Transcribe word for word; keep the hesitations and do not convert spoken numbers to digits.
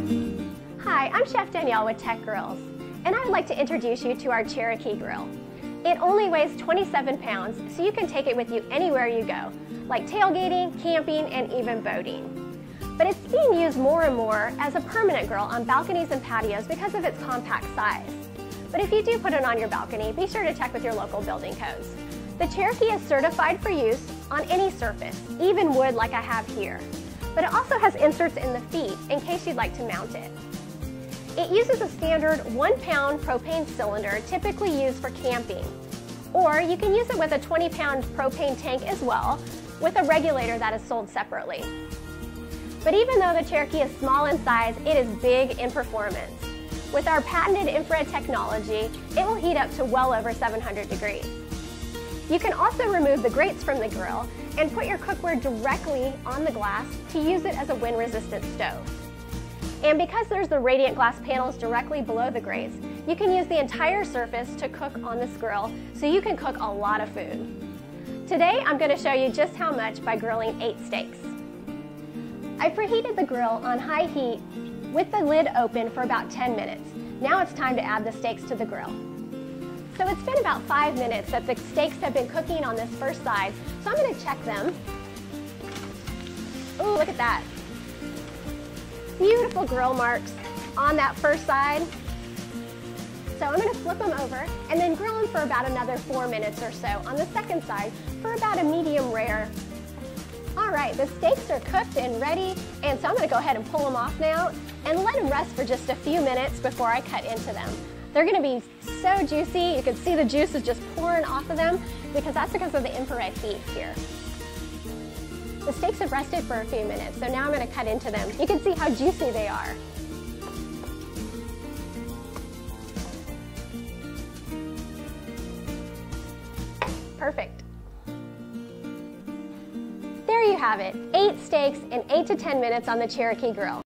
Hi, I'm Chef Danielle with T E C Grills, and I would like to introduce you to our Cherokee Grill. It only weighs twenty-seven pounds, so you can take it with you anywhere you go, like tailgating, camping, and even boating. But it's being used more and more as a permanent grill on balconies and patios because of its compact size. But if you do put it on your balcony, be sure to check with your local building codes. The Cherokee is certified for use on any surface, even wood like I have here. But it also has inserts in the feet in case you'd like to mount it. It uses a standard one pound propane cylinder typically used for camping, or you can use it with a twenty pound propane tank as well, with a regulator that is sold separately. But even though the Cherokee is small in size, it is big in performance. With our patented infrared technology, it will heat up to well over seven hundred degrees. You can also remove the grates from the grill and put your cookware directly on the glass to use it as a wind-resistant stove. And because there's the radiant glass panels directly below the grates, you can use the entire surface to cook on this grill, so you can cook a lot of food. Today, I'm going to show you just how much by grilling eight steaks. I preheated the grill on high heat with the lid open for about ten minutes. Now it's time to add the steaks to the grill. So it's been about five minutes that the steaks have been cooking on this first side, so I'm going to check them. Ooh, look at that. Beautiful grill marks on that first side. So I'm going to flip them over and then grill them for about another four minutes or so on the second side for about a medium rare. All right, the steaks are cooked and ready, and so I'm going to go ahead and pull them off now and let them rest for just a few minutes before I cut into them. They're going to be so juicy. You can see the juice is just pouring off of them because that's because of the infrared heat here. The steaks have rested for a few minutes, so now I'm going to cut into them. You can see how juicy they are. Perfect. There you have it, eight steaks in eight to ten minutes on the Cherokee Grill.